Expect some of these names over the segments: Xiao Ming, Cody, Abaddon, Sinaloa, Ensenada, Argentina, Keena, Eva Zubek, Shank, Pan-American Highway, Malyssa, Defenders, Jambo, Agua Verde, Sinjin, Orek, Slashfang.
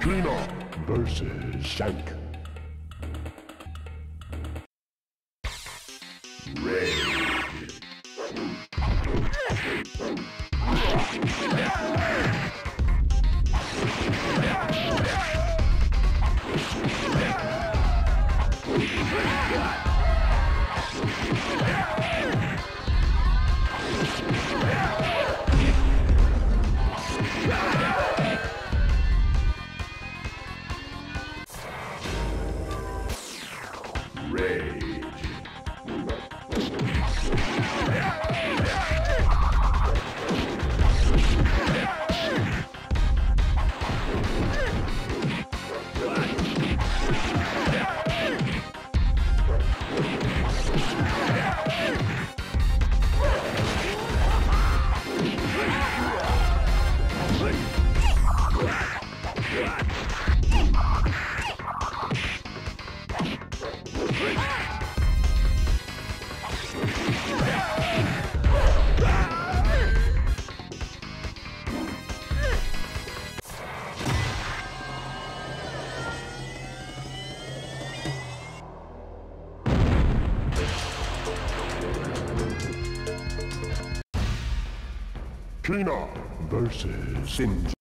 Keena versus Shank. Keena versus Sinjin.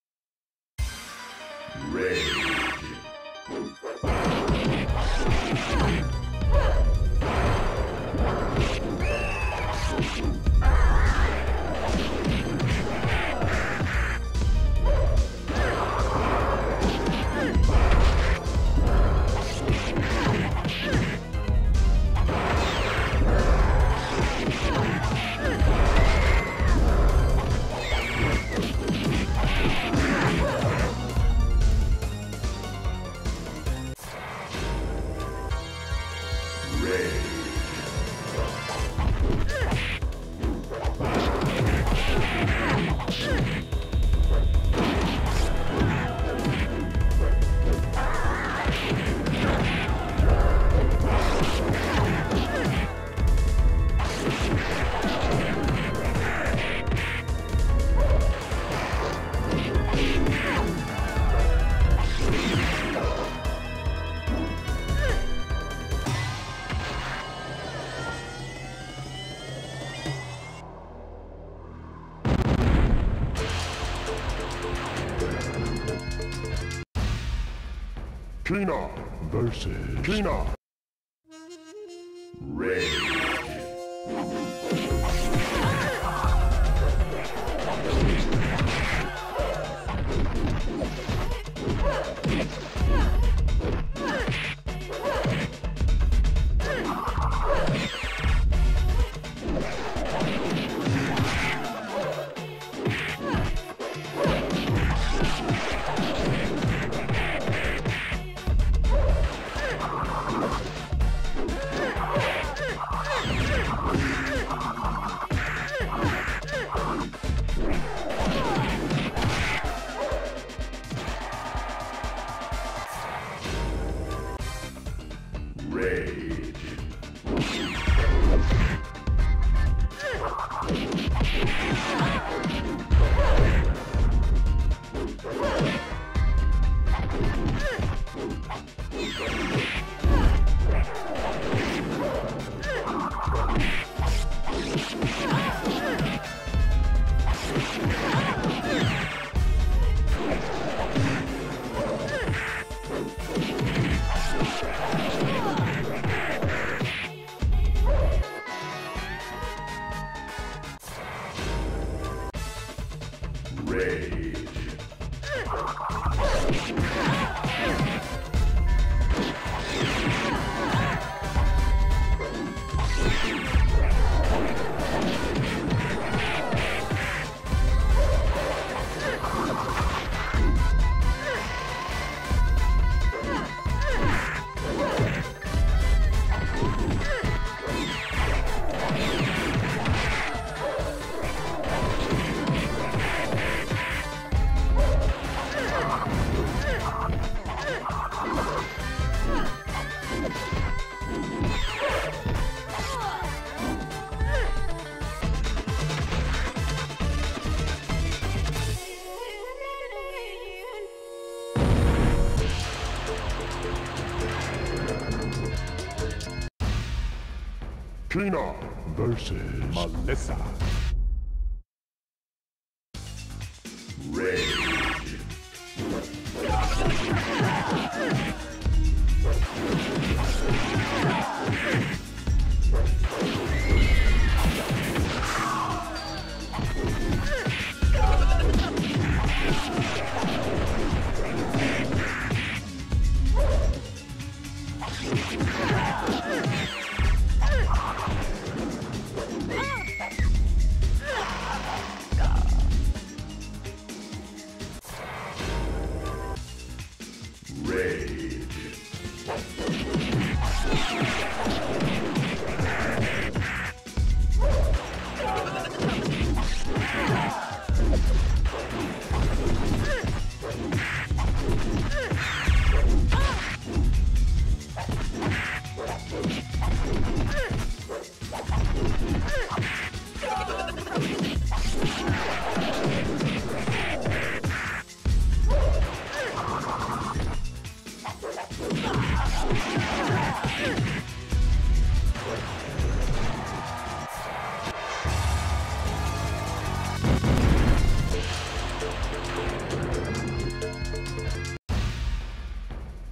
Keena versus Keena. Keena versus Malyssa.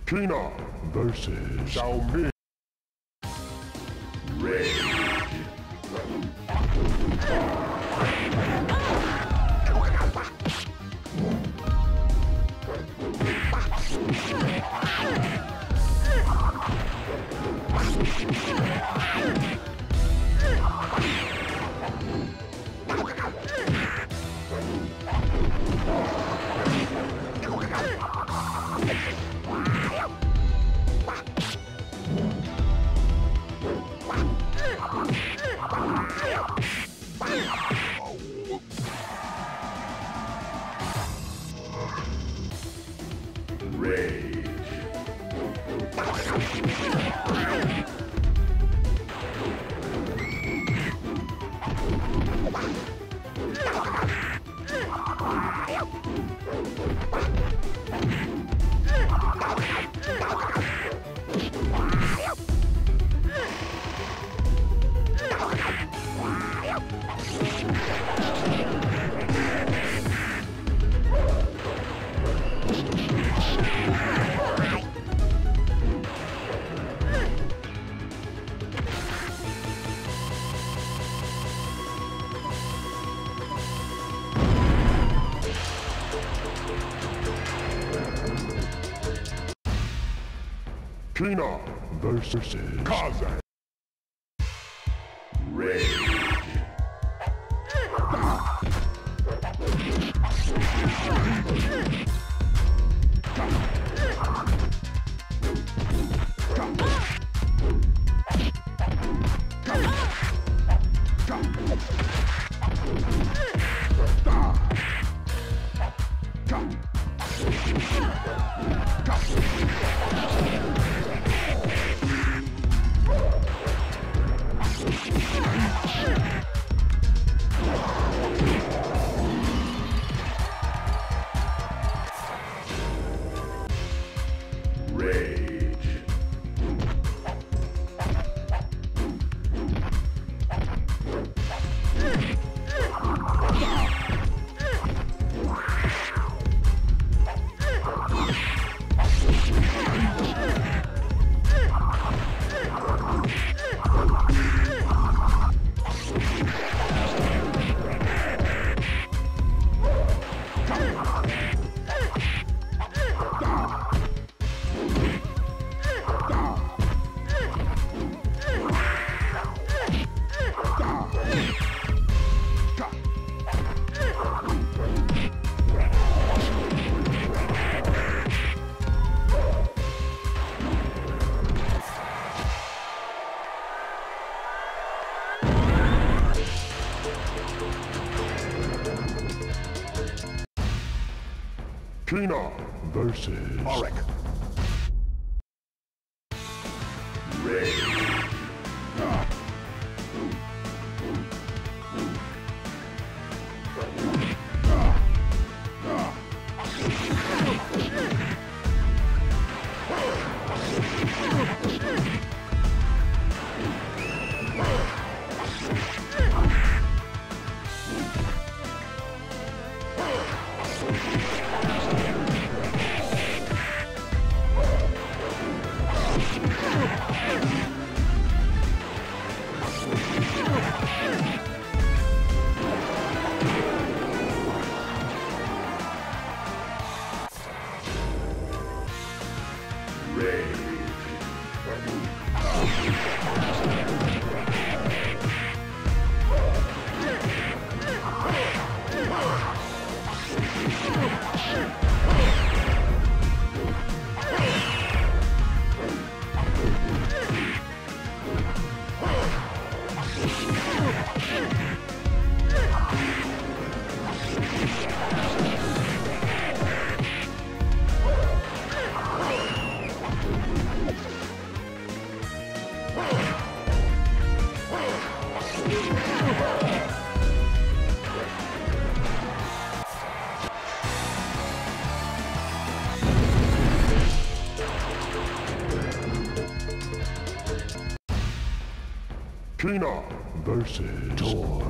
Keena versus Xiao Ming. Keena versus Kaze. Keena versus Orek. Keena versus Tor.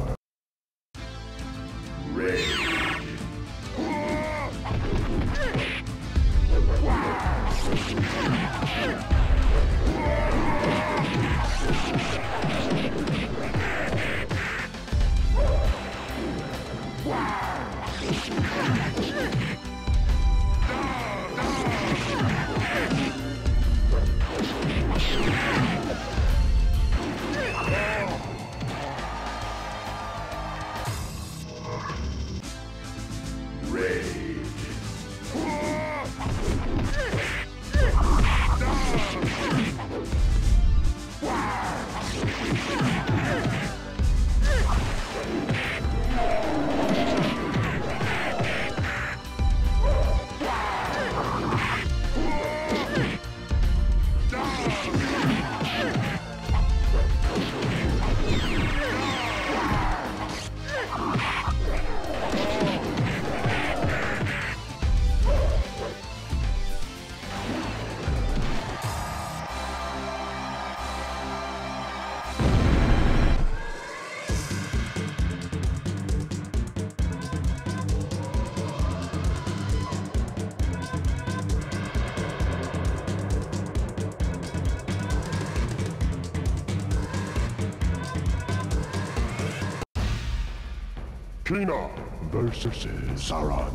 Keena versus Sarah.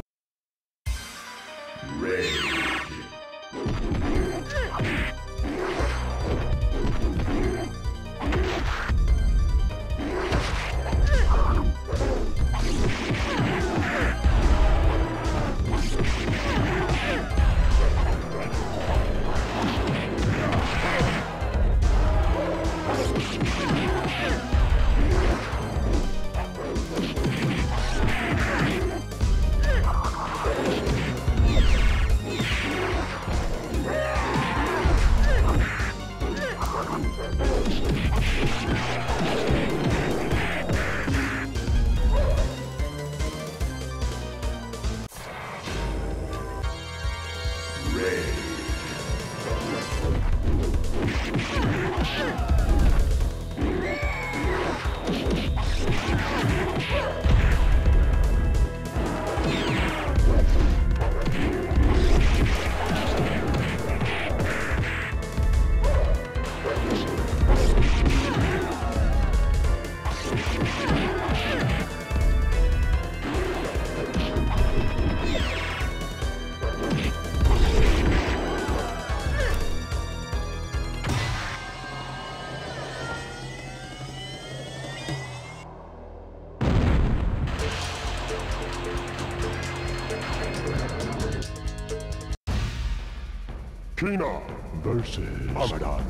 Keena versus Abaddon.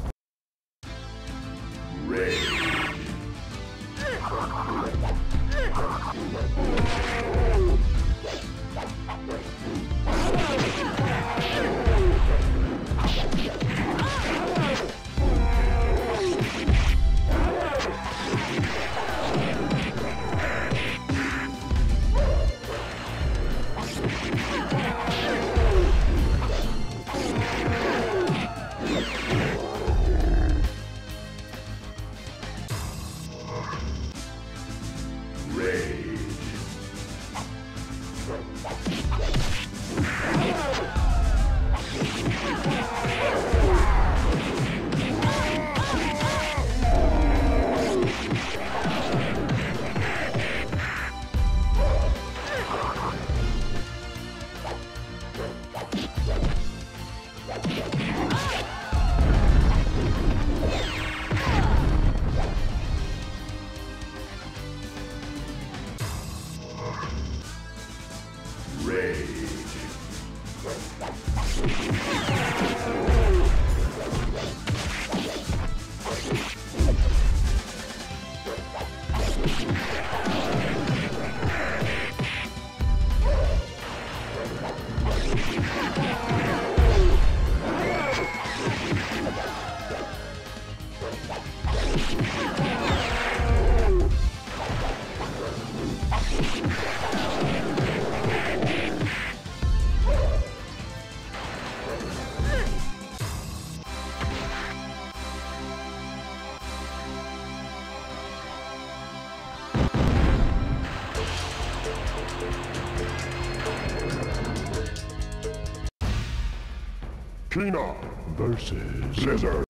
Keena versus Lizard.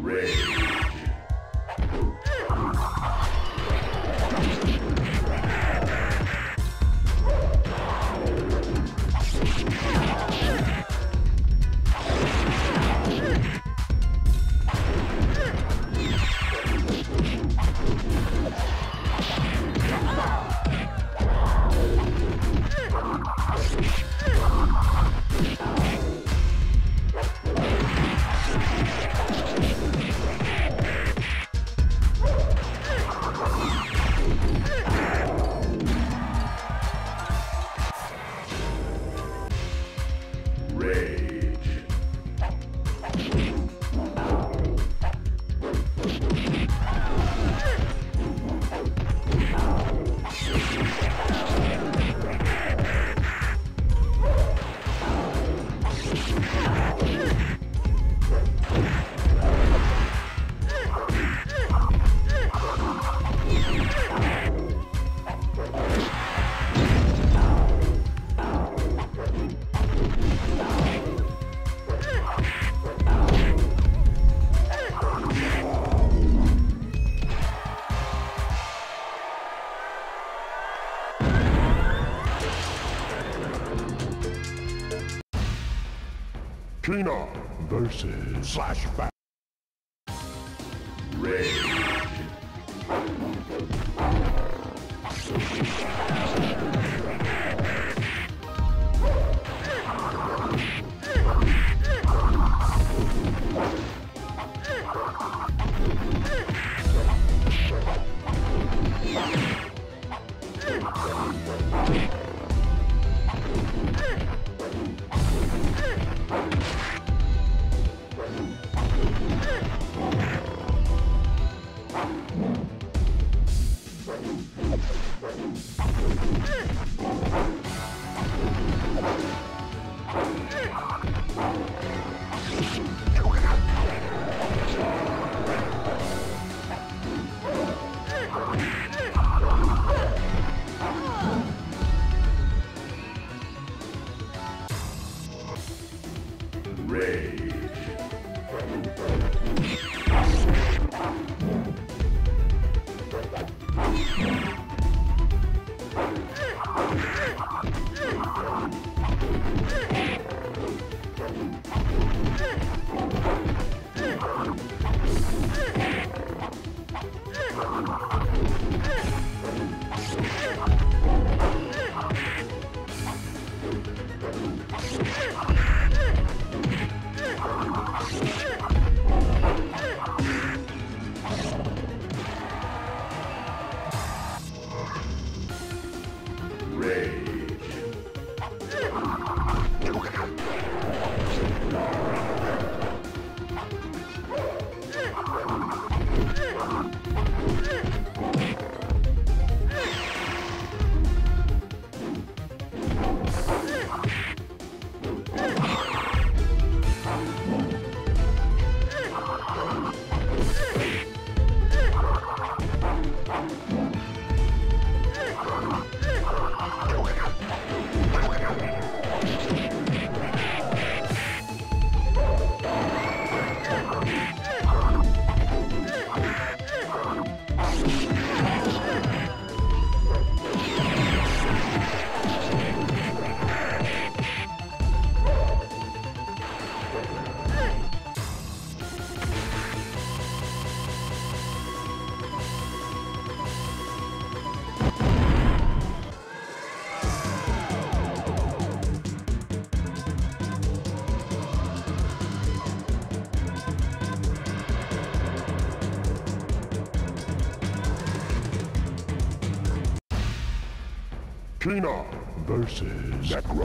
Ray. Keena versus Slashfang. Keena versus Necro.